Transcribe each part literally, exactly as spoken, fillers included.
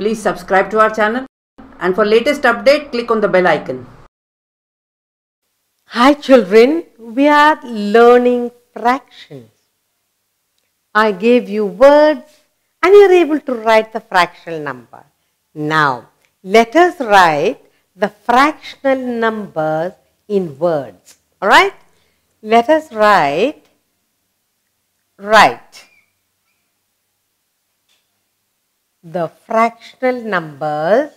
Please subscribe to our channel and for latest update click on the bell icon. Hi children, we are learning fractions. I gave you words and you are able to write the fractional number. Now let us write the fractional numbers in words. Alright? Let us write write the fractional numbers.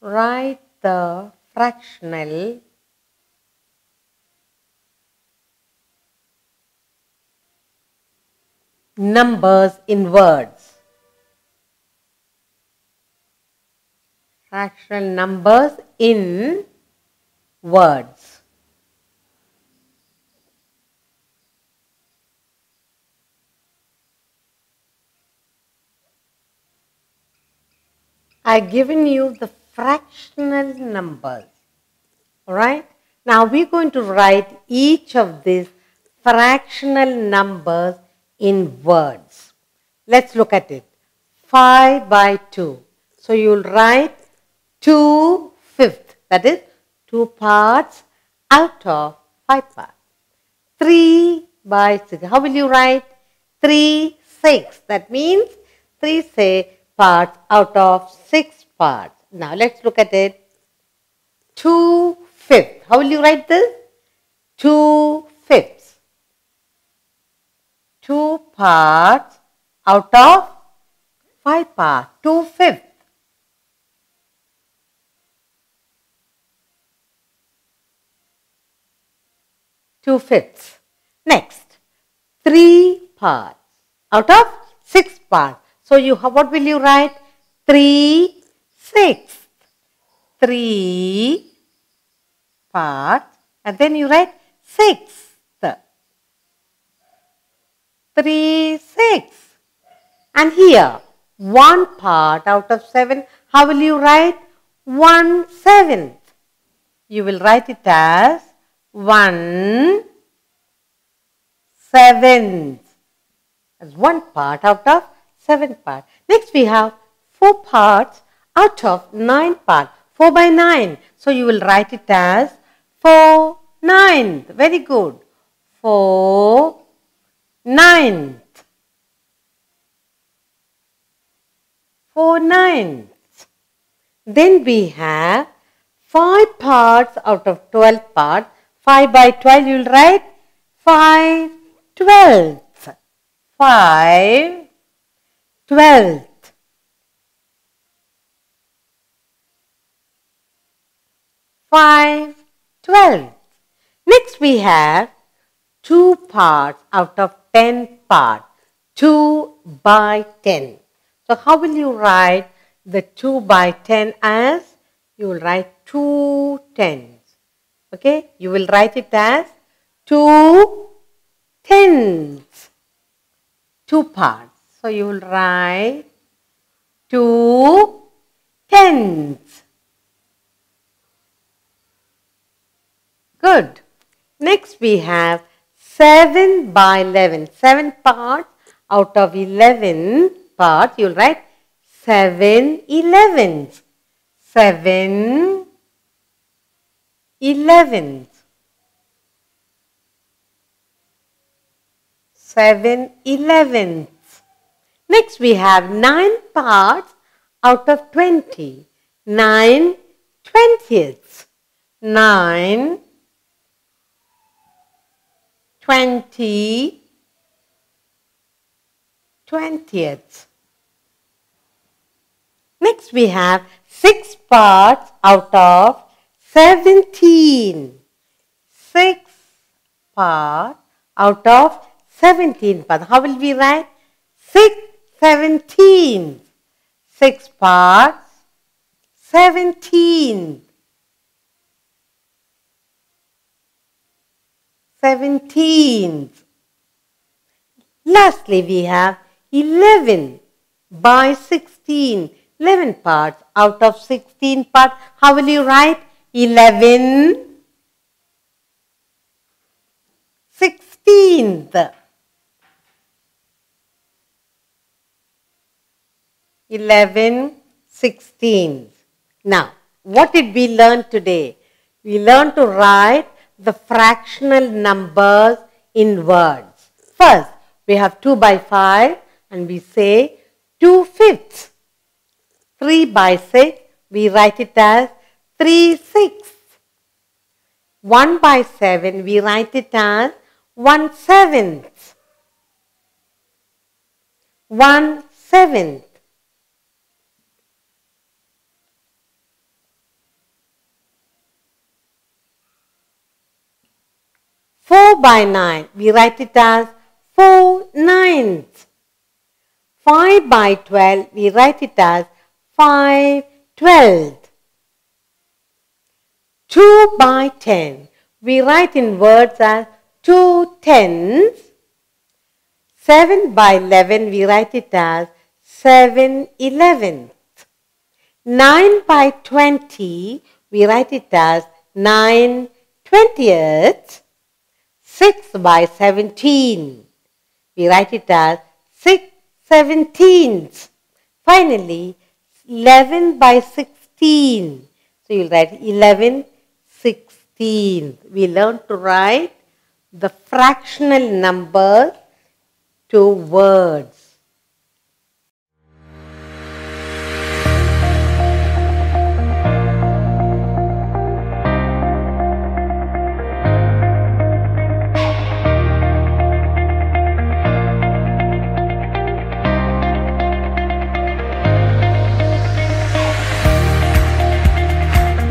Write the fractional numbers in words. Fractional numbers in words. I've given you the fractional numbers. Alright? Now we're going to write each of these fractional numbers in words. Let's look at it. five by two. So you'll write two fifths, that is two parts out of five parts. three by six. How will you write? three sixths. That means three say parts out of six parts. Now let's look at it. two fifths. How will you write this? two fifths. two parts out of five parts, two fifths. two fifths. Next, three parts out of six parts. So you have, what will you write? three sixths. three parts and then you write six. three sixths. And here, one part out of seven, how will you write? one seventh. You will write it as one seventh. As one part out of seven parts. Next we have four parts out of nine parts. four by nine. So you will write it as four ninths. Very good. four ninths. four ninths. Then we have five parts out of twelve parts. five by twelve, you will write five twelfths. five twelfths. five twelfths. Next we have two parts out of ten parts, two by ten. So how will you write the two by ten as? You will write two tens. Okay, you will write it as two tens. two parts. So you will write two tens. Good. Next we have seven by eleven. seven parts out of eleven parts. You will write seven elevenths. seven elevenths. seven elevenths. Next we have nine parts out of twenty. nine twentieths. nine twentieths. Next we have six parts out of seventeen. six parts out of seventeen parts. How will we write? six seventeenths. six parts, seventeen. seventeenth. Lastly, we have eleven by sixteen. eleven parts out of sixteen parts. How will you write? eleven sixteenths. eleven sixteenths. Now, what did we learn today? We learned to write the fractional numbers in words. First, we have two by five and we say two fifths. three by six, we write it as three sixths. one by seven, we write it as one seventh. one seventh. four by nine, we write it as four ninths. five by twelve, we write it as five twelfths. two by ten, we write in words as two tenths. seven by eleven, we write it as seven elevenths. nine by twenty, we write it as nine twentieths. six by seventeen, we write it as six seventeenths. Finally, eleven by sixteen. So you'll write eleven sixteenths. We learn to write the fractional numbers to words.